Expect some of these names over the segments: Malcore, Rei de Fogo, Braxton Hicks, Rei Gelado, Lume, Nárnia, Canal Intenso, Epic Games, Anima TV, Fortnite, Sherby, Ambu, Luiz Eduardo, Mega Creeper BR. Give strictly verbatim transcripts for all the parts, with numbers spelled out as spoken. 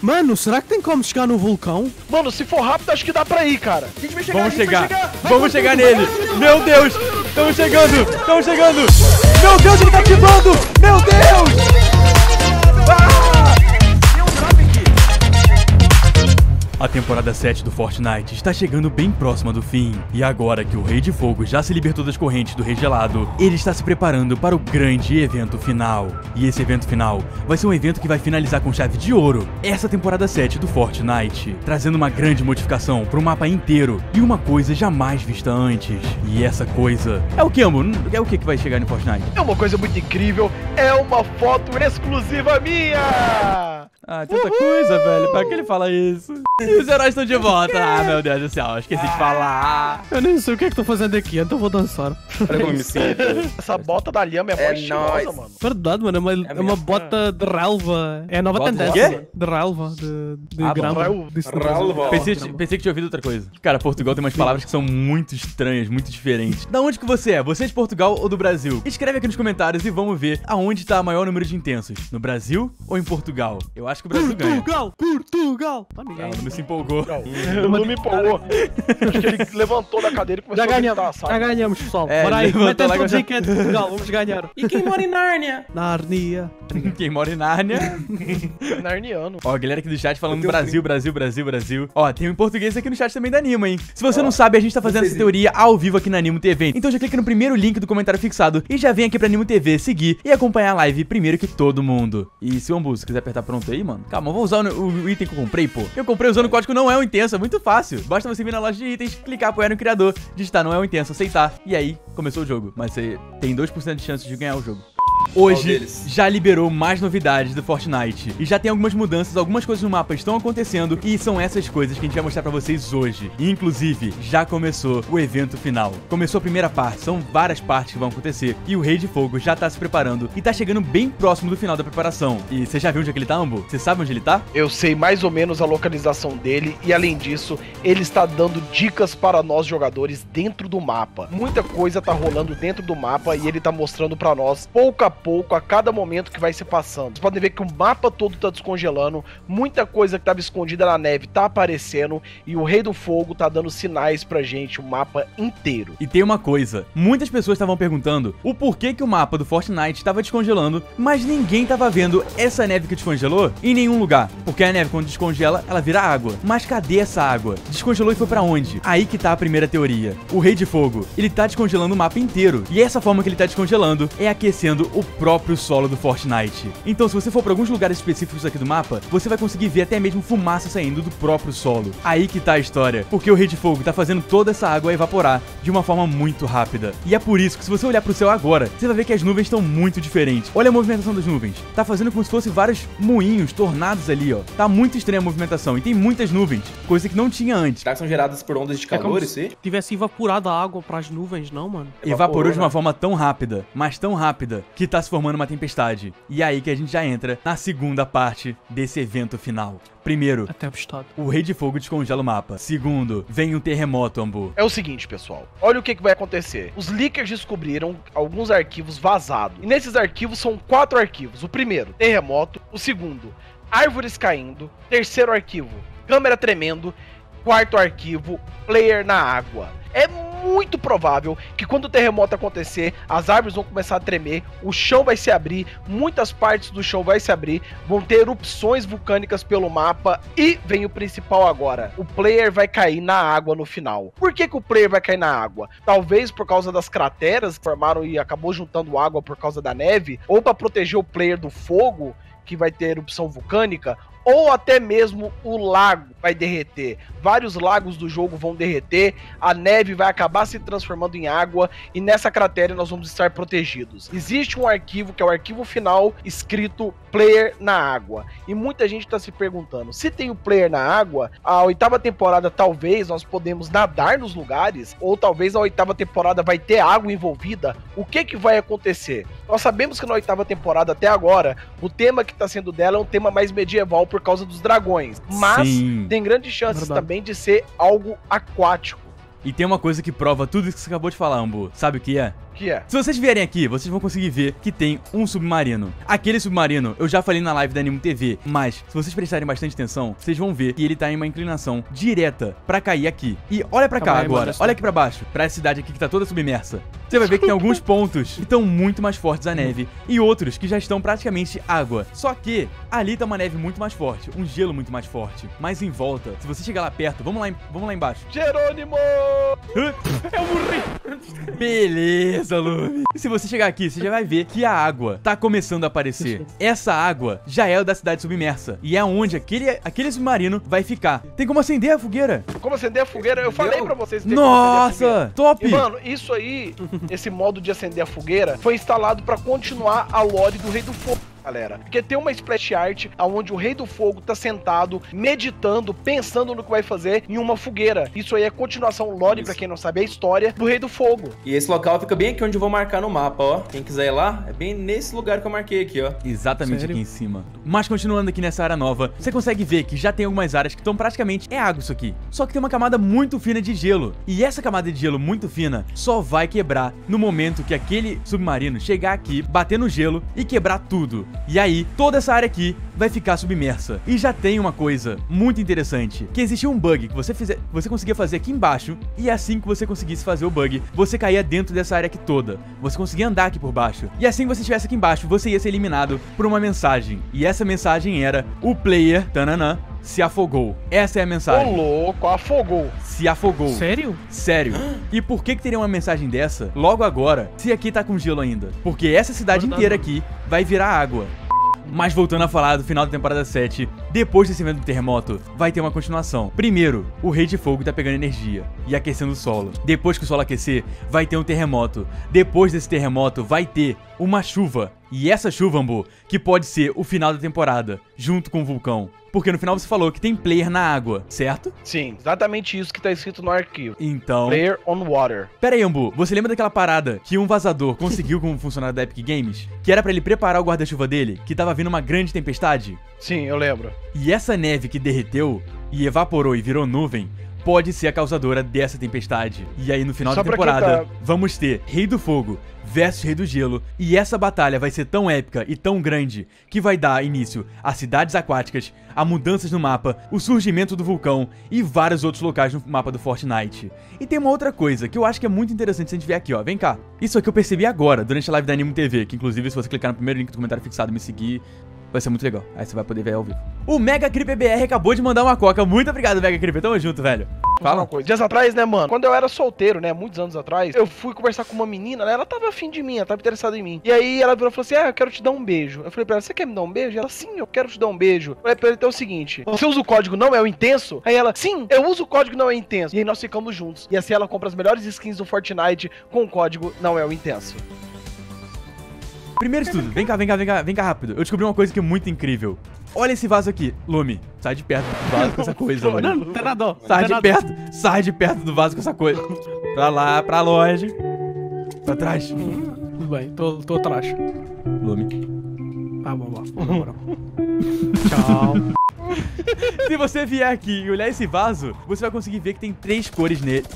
Mano, será que tem como chegar no vulcão? Mano, se for rápido, acho que dá pra ir, cara. A gente vai chegar, vamos chegar, chegar. vamos chegar nele. Meu Deus, estamos chegando, estamos chegando. Meu Deus, ele tá ativando. Meu Deus. Ah! A temporada sete do Fortnite está chegando bem próxima do fim. E agora que o Rei de Fogo já se libertou das correntes do Rei Gelado, ele está se preparando para o grande evento final. E esse evento final vai ser um evento que vai finalizar com chave de ouro essa temporada sete do Fortnite, trazendo uma grande modificação para o mapa inteiro e uma coisa jamais vista antes. E essa coisa é o que, Ambu? É o que que vai chegar no Fortnite? É uma coisa muito incrível, é uma foto exclusiva minha! Ah, tanta Uhul! coisa, velho, pra que ele fala isso? E os heróis estão de volta. Ah, meu Deus do céu, esqueci de falar. Eu nem sei o que é que tô fazendo aqui, então vou dançar. Olha como me sinto. Essa bota da Liam é mó estilosa, nice. mano. Verdade, mano, é uma, é é uma bota de relva. É a nova bota tendência. De relva, de, de ah, grama. Relva. Pensei, pensei que tinha ouvido outra coisa. Cara, Portugal tem umas palavras que são muito estranhas, muito diferentes. Da onde que você é? Você é de Portugal ou do Brasil? Escreve aqui nos comentários e vamos ver aonde tá o maior número de intensos. No Brasil ou em Portugal? Eu acho que o Brasil ganha. Portugal, Portugal. Tá ligado. Se empolgou. Não, não me empolgou. Acho que ele levantou da cadeira e começou já a gritar, ganhamos, sabe? Já ganhamos, pessoal. É, bora aí, metem todos em quente, Portugal, vamos ganhar. E quem mora em Nárnia? Nárnia. Quem mora em Nárnia? Narniano. Ó, galera aqui do chat falando Brasil, Brasil, Brasil, Brasil. Ó, tem um português aqui no chat também da Anima, hein? Se você Ó, não sabe, a gente tá fazendo essa teoria ao vivo aqui na Anima T V. Então já clica no primeiro link do comentário fixado e já vem aqui pra Anima T V seguir e acompanhar a live primeiro que todo mundo. E se o Ambu, se quiser apertar pronto aí, mano. Calma, eu vou usar o, o item que eu comprei, pô. Eu comprei usando o código não é o intenso, é muito fácil. Basta você vir na loja de itens, clicar, apoiar no criador, digitar não é o intenso, aceitar. E aí, começou o jogo. Mas você tem dois por cento de chance de ganhar o jogo. Hoje já liberou mais novidades do Fortnite e já tem algumas mudanças, algumas coisas no mapa estão acontecendo e são essas coisas que a gente vai mostrar pra vocês hoje. E, inclusive, já começou o evento final. Começou a primeira parte, são várias partes que vão acontecer e o Rei de Fogo já tá se preparando e tá chegando bem próximo do final da preparação. E você já viu onde é que ele tá, Ambu? Você sabe onde ele tá? Eu sei mais ou menos a localização dele e, além disso, ele está dando dicas para nós jogadores dentro do mapa. Muita coisa tá rolando dentro do mapa e ele tá mostrando pra nós pouca a pouco, a cada momento que vai se passando. Vocês podem ver que o mapa todo tá descongelando, muita coisa que tava escondida na neve tá aparecendo, e o Rei do Fogo tá dando sinais pra gente, o mapa inteiro. E tem uma coisa, muitas pessoas estavam perguntando o porquê que o mapa do Fortnite tava descongelando, mas ninguém tava vendo essa neve que descongelou em nenhum lugar, porque a neve quando descongela, ela vira água. Mas cadê essa água? Descongelou e foi pra onde? Aí que tá a primeira teoria. O Rei de Fogo, ele tá descongelando o mapa inteiro, e essa forma que ele tá descongelando é aquecendo o o próprio solo do Fortnite. Então, se você for para alguns lugares específicos aqui do mapa, você vai conseguir ver até mesmo fumaça saindo do próprio solo. Aí que tá a história, porque o Rei de Fogo tá fazendo toda essa água evaporar de uma forma muito rápida. E é por isso que, se você olhar pro céu agora, você vai ver que as nuvens estão muito diferentes. Olha a movimentação das nuvens. Tá fazendo como se fossem vários moinhos, tornados ali, ó. Tá muito estranha a movimentação e tem muitas nuvens, coisa que não tinha antes. Será que são geradas por ondas de calor, isso aí? Tivesse evaporado a água pras nuvens, não, mano? Evaporou de uma forma tão rápida, mas tão rápida, que tá se formando uma tempestade. E aí que a gente já entra na segunda parte desse evento final. Primeiro, a tempestade. O Rei de Fogo descongela o mapa. Segundo, vem um terremoto, Ambu. É o seguinte, pessoal. Olha o que, que vai acontecer. Os leakers descobriram alguns arquivos vazados. E nesses arquivos são quatro arquivos. O primeiro, terremoto. O segundo, árvores caindo. Terceiro arquivo, câmera tremendo. Quarto arquivo, player na água. É muito provável que quando o terremoto acontecer, as árvores vão começar a tremer, o chão vai se abrir, muitas partes do chão vai se abrir, vão ter erupções vulcânicas pelo mapa e vem o principal agora. O player vai cair na água no final. Por que que o player vai cair na água? Talvez por causa das crateras que formaram e acabou juntando água por causa da neve, ou para proteger o player do fogo, que vai ter erupção vulcânica, ou até mesmo o lago vai derreter. Vários lagos do jogo vão derreter, a neve vai acabar se transformando em água e nessa cratera nós vamos estar protegidos. Existe um arquivo que é o arquivo final escrito player na água. E muita gente está se perguntando, se tem o player na água, a oitava temporada talvez nós podemos nadar nos lugares, ou talvez a oitava temporada vai ter água envolvida. O que que vai acontecer? Nós sabemos que na oitava temporada até agora, o tema que está sendo dela é um tema mais medieval, por causa dos dragões, mas Sim, tem grandes chances verdade. também de ser algo aquático. E tem uma coisa que prova tudo isso que você acabou de falar, Ambu. Sabe o que é? que é? Se vocês vierem aqui, vocês vão conseguir ver que tem um submarino. Aquele submarino, eu já falei na live da Anima T V, mas se vocês prestarem bastante atenção, vocês vão ver que ele tá em uma inclinação direta pra cair aqui. E olha pra cá Calma agora, aí, olha aqui pra baixo, pra cidade aqui que tá toda submersa. Você vai ver que tem alguns pontos que estão muito mais fortes a neve e outros que já estão praticamente água. Só que ali tá uma neve muito mais forte, um gelo muito mais forte. Mas em volta, se você chegar lá perto, vamos lá, vamos lá embaixo. Jerônimo! Eu morri! Beleza, Lume! Se você chegar aqui, você já vai ver que a água tá começando a aparecer. Essa água já é da cidade submersa e é onde aquele, aquele submarino vai ficar. Tem como acender a fogueira? Como acender a fogueira? Eu falei pra vocês que tem Nossa, como acender a fogueira. Top! E, mano, isso aí... Esse modo de acender a fogueira foi instalado para continuar a lore do Rei do Fogo, galera. Porque tem uma splash art onde o Rei do Fogo tá sentado, meditando, pensando no que vai fazer em uma fogueira. Isso aí é continuação lore, pra quem não sabe, é a história do Rei do Fogo. E esse local fica bem aqui onde eu vou marcar no mapa, ó. Quem quiser ir lá, é bem nesse lugar que eu marquei aqui, ó. Exatamente Sério? aqui em cima. Mas continuando aqui nessa área nova, você consegue ver que já tem algumas áreas que estão praticamente... É água isso aqui. Só que tem uma camada muito fina de gelo. E essa camada de gelo muito fina só vai quebrar no momento que aquele submarino chegar aqui, bater no gelo e quebrar tudo. E aí, toda essa área aqui vai ficar submersa. E já tem uma coisa muito interessante, que existia um bug que você, fizer, você conseguia fazer aqui embaixo, e assim que você conseguisse fazer o bug, você caía dentro dessa área aqui toda. Você conseguia andar aqui por baixo. E assim que você estivesse aqui embaixo, você ia ser eliminado por uma mensagem. E essa mensagem era: o player, tananã, se afogou. Essa é a mensagem. Ô louco, afogou. Se afogou. Sério? Sério. E por que que teria uma mensagem dessa logo agora, se aqui tá com gelo ainda? Porque essa cidade Verdade. inteira aqui vai virar água. Mas voltando a falar do final da temporada sete, depois desse evento do terremoto, vai ter uma continuação. Primeiro, o Rei de Fogo tá pegando energia e aquecendo o solo. Depois que o solo aquecer, vai ter um terremoto. Depois desse terremoto, vai ter uma chuva. E essa chuva, Ambu, que pode ser o final da temporada, junto com o vulcão. Porque no final você falou que tem player na água, certo? Sim, exatamente isso que tá escrito no arquivo. Então... Player on water. Pera aí, Ambu, você lembra daquela parada que um vazador conseguiu com um funcionário da Epic Games? Que era pra ele preparar o guarda-chuva dele, que tava vindo uma grande tempestade? Sim, eu lembro. E essa neve que derreteu e evaporou e virou nuvem pode ser a causadora dessa tempestade. E aí no final Só da temporada, tá... vamos ter Rei do Fogo versus Rei do Gelo, e essa batalha vai ser tão épica e tão grande que vai dar início a cidades aquáticas, a mudanças no mapa, o surgimento do vulcão e vários outros locais no mapa do Fortnite. E tem uma outra coisa que eu acho que é muito interessante se a gente ver aqui, ó, vem cá. Isso aqui eu percebi agora, durante a live da Anima T V, que inclusive se você clicar no primeiro link do comentário fixado e me seguir, vai ser muito legal, aí você vai poder ver ao vivo. O Mega Creeper B R acabou de mandar uma coca, muito obrigado, Mega Creeper, tamo junto, velho. Fala uma coisa. Dias atrás, né, mano? Quando eu era solteiro, né? Muitos anos atrás, eu fui conversar com uma menina, né? Ela tava afim de mim, ela tava interessada em mim. E aí ela virou e falou assim: ah, eu quero te dar um beijo. Eu falei pra ela: você quer me dar um beijo? Ela: sim, eu quero te dar um beijo. Eu falei pra ela: então é o seguinte, você usa o código não é o intenso? Aí ela: sim, eu uso o código não é intenso. E aí nós ficamos juntos. E assim ela compra as melhores skins do Fortnite com o código não é o intenso. Primeiro de tudo, vem cá, vem cá, vem cá, vem cá rápido. Eu descobri uma coisa que é muito incrível. Olha esse vaso aqui, Lume. Sai de perto do vaso com essa coisa, Lume. Não, não, sai de perto, sai de perto do vaso com essa coisa. Pra lá, pra longe. Pra trás. Tudo bem, tô, tô atrás. Lume. Tá bom, bom. Tchau. Se você vier aqui e olhar esse vaso, você vai conseguir ver que tem três cores nele.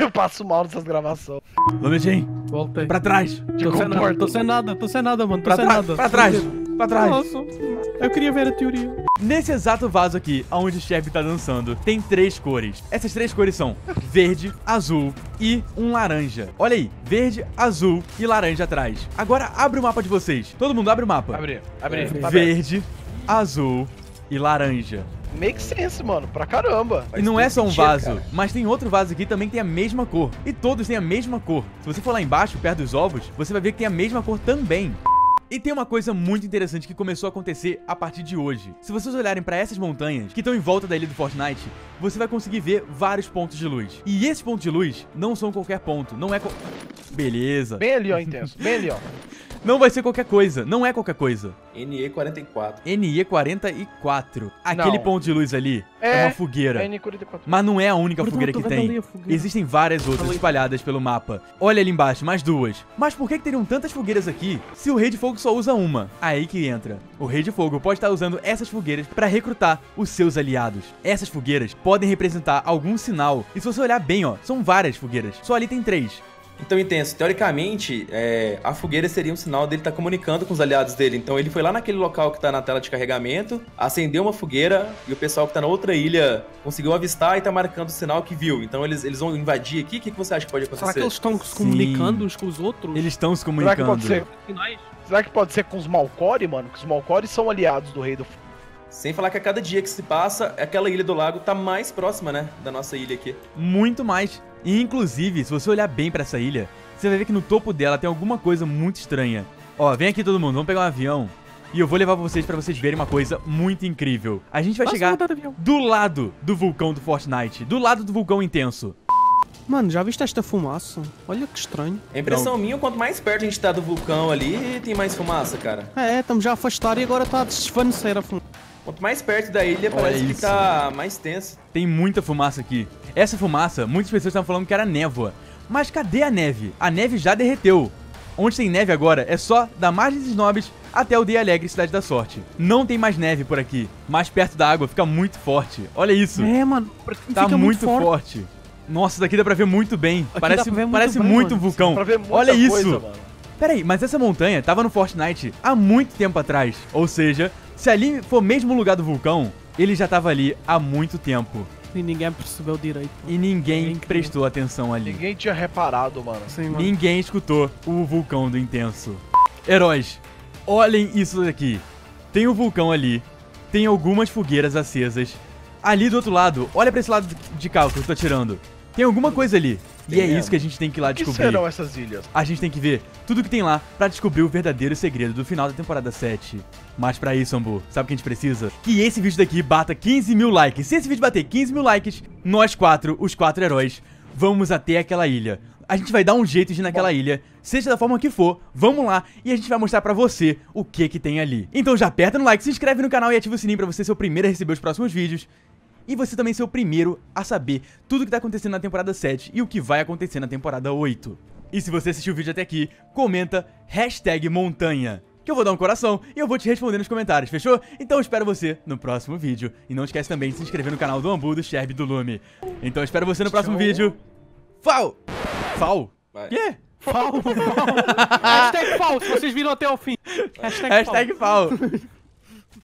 Eu passo mal nessas gravações. Lumezinho, voltei. Pra trás. Tô sem, nada, tô sem nada, tô sem nada, mano. Tô pra sem nada. Pra trás, pra trás. Nossa, eu queria ver a teoria. Nesse exato vaso aqui, onde o Sherby tá dançando, tem três cores. Essas três cores são verde, azul e um laranja. Olha aí, verde, azul e laranja atrás. Agora abre o mapa de vocês. Todo mundo abre o mapa. Abre, abre. Verde, azul e laranja. Make sense, mano, pra caramba. E não é só um vaso, mas tem outro vaso aqui também que tem a mesma cor. E todos têm a mesma cor. Se você for lá embaixo, perto dos ovos, você vai ver que tem a mesma cor também. E tem uma coisa muito interessante que começou a acontecer a partir de hoje. Se vocês olharem pra essas montanhas que estão em volta da ilha do Fortnite, você vai conseguir ver vários pontos de luz. E esses pontos de luz não são qualquer ponto, não é... Co... Beleza. Bem ali, ó, intenso. Bem ali, ó. Não vai ser qualquer coisa, não é qualquer coisa. N E quarenta e quatro. N E quarenta e quatro. Aquele não. ponto de luz ali é, é uma fogueira. É N E quarenta e quatro. Mas não é a única Bruno, fogueira que tem. Fogueira. Existem várias outras espalhadas pelo mapa. Olha ali embaixo, mais duas. Mas por que, que teriam tantas fogueiras aqui se o Rei de Fogo só usa uma? Aí que entra. O Rei de Fogo pode estar usando essas fogueiras para recrutar os seus aliados. Essas fogueiras podem representar algum sinal. E se você olhar bem, ó, são várias fogueiras. Só ali tem três. Então, intenso. Teoricamente, é, a fogueira seria um sinal dele estar tá comunicando com os aliados dele. Então, ele foi lá naquele local que está na tela de carregamento, acendeu uma fogueira e o pessoal que está na outra ilha conseguiu avistar e está marcando o sinal que viu. Então, eles, eles vão invadir aqui. O que, que você acha que pode acontecer? Será que eles estão se comunicando uns com os outros? Eles estão se comunicando. Será que pode ser, Será que pode ser com os Malcore, mano? Porque os Malcore são aliados do Rei do Fogo. Sem falar que a cada dia que se passa, aquela ilha do lago tá mais próxima, né, da nossa ilha aqui. Muito mais. E, inclusive, se você olhar bem pra essa ilha, você vai ver que no topo dela tem alguma coisa muito estranha. Ó, vem aqui todo mundo, vamos pegar um avião. E eu vou levar pra vocês pra vocês verem uma coisa muito incrível. A gente vai Nossa, chegar do lado do vulcão do Fortnite, do lado do vulcão intenso. Mano, já viste esta fumaça? Olha que estranho. É impressão minha, quanto mais perto a gente tá do vulcão ali, tem mais fumaça, cara. É, estamos já afastados e agora tá desvanecer a fumaça. Quanto mais perto da ilha, Olha parece isso. que tá mais tenso. Tem muita fumaça aqui. Essa fumaça, muitas pessoas estavam falando que era névoa. Mas cadê a neve? A neve já derreteu. Onde tem neve agora é só da Margem dos Nobres até o Aldeia Alegre, Cidade da Sorte. Não tem mais neve por aqui. Mais perto da água fica muito forte. Olha isso. É, mano. Tá muito, muito forte. forte. Nossa, daqui dá pra ver muito bem. Aqui parece muito, parece bem, muito um vulcão. Pra ver muita Olha coisa, isso. Mano. Pera aí, mas essa montanha tava no Fortnite há muito tempo atrás. Ou seja, se ali for mesmo o lugar do vulcão, ele já tava ali há muito tempo. E ninguém percebeu direito. Mano. E ninguém é prestou atenção ali. Ninguém tinha reparado, mano. Sim, mano. Ninguém escutou o vulcão do intenso. Heróis, olhem isso daqui. Tem o um vulcão ali, tem algumas fogueiras acesas. Ali do outro lado, olha pra esse lado de cá que eu tô atirando. Tem alguma coisa ali. E tem é mesmo. isso que a gente tem que ir lá descobrir. O que serão essas ilhas? A gente tem que ver tudo que tem lá pra descobrir o verdadeiro segredo do final da temporada sete. Mas pra isso, Ambu, sabe o que a gente precisa? Que esse vídeo daqui bata quinze mil likes. Se esse vídeo bater quinze mil likes, nós quatro, os quatro heróis, vamos até aquela ilha. A gente vai dar um jeito de ir naquela Bom. ilha, seja da forma que for, vamos lá e a gente vai mostrar pra você o que que tem ali. Então já aperta no like, se inscreve no canal e ativa o sininho pra você ser o primeiro a receber os próximos vídeos. E você também ser o primeiro a saber tudo o que tá acontecendo na temporada sete e o que vai acontecer na temporada oito. E se você assistiu o vídeo até aqui, comenta hashtag montanha, que eu vou dar um coração e eu vou te responder nos comentários, fechou? Então eu espero você no próximo vídeo. E não esquece também de se inscrever no canal do Ambu, do Sherby, do Lume. Então eu espero você no próximo Show. vídeo. Fal! Fal? Quê? Fal! Hashtag fal, se vocês viram até o fim. Hashtag, hashtag fal.